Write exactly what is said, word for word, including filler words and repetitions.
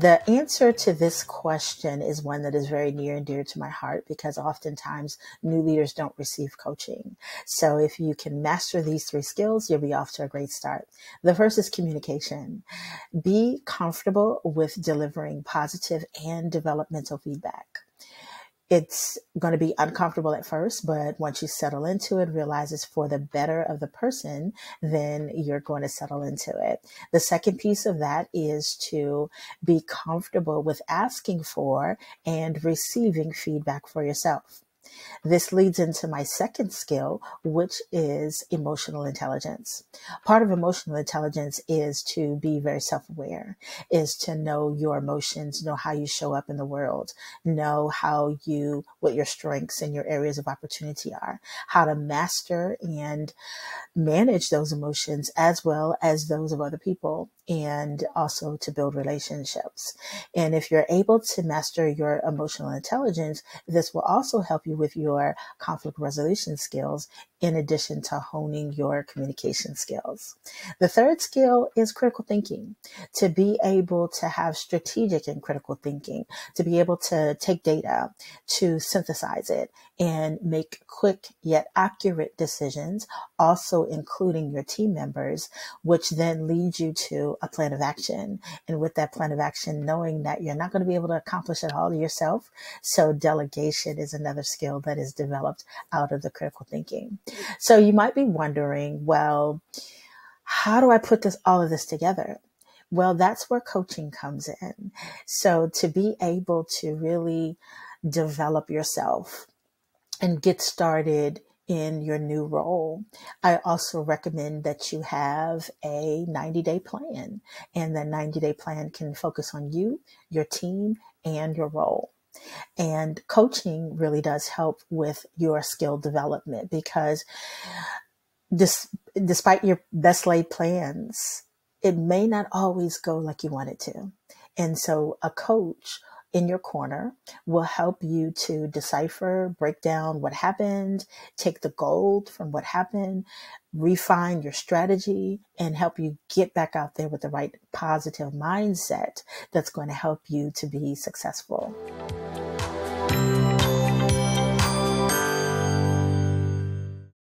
The answer to this question is one that is very near and dear to my heart, because oftentimes new leaders don't receive coaching. So if you can master these three skills, you'll be off to a great start. The first is communication. Be comfortable with delivering positive and developmental feedback. It's going to be uncomfortable at first, but once you settle into it, realize it's for the better of the person, then you're going to settle into it. The second piece of that is to be comfortable with asking for and receiving feedback for yourself. This leads into my second skill, which is emotional intelligence. Part of emotional intelligence is to be very self-aware, is to know your emotions, know how you show up in the world, know how you, what your strengths and your areas of opportunity are, how to master and manage those emotions as well as those of other people, and also to build relationships. And if you're able to master your emotional intelligence, this will also help you with your conflict resolution skills, in addition to honing your communication skills. The third skill is critical thinking, to be able to have strategic and critical thinking, to be able to take data, to synthesize it, and make quick yet accurate decisions, also including your team members, which then leads you to a plan of action. And with that plan of action, knowing that you're not going to be able to accomplish it all yourself. So delegation is another skill that is developed out of the critical thinking. So you might be wondering, well, how do I put this, all of this together? Well, that's where coaching comes in. So to be able to really develop yourself and get started in your new role, I also recommend that you have a ninety day plan, and the ninety day plan can focus on you, your team, and your role. And coaching really does help with your skill development, because this, despite your best laid plans, it may not always go like you want it to. And so a coach in your corner will help you to decipher, break down what happened, take the gold from what happened, refine your strategy, and help you get back out there with the right positive mindset that's going to help you to be successful.